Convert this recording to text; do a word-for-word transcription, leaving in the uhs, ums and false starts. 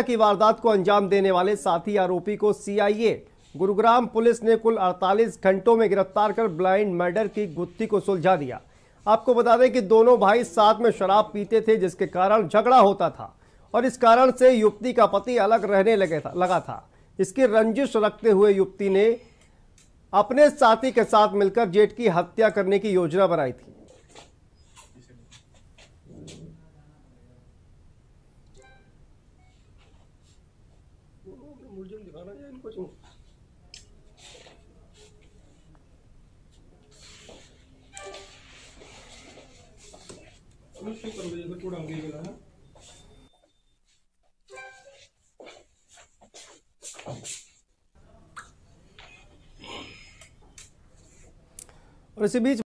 की वारदात को अंजाम देने वाले साथी आरोपी को सीआईए गुरुग्राम पुलिस ने कुल अड़तालीस घंटों में गिरफ्तार कर ब्लाइंड मर्डर की गुत्थी को सुलझा दिया। आपको बता दें कि दोनों भाई साथ में शराब पीते थे, जिसके कारण झगड़ा होता था और इस कारण से युवती का पति अलग रहने लगे था लगा था इसकी रंजिश रखते हुए युवती ने अपने साथी के साथ मिलकर जेठ की हत्या करने की योजना बनाई थी। और इसी बीच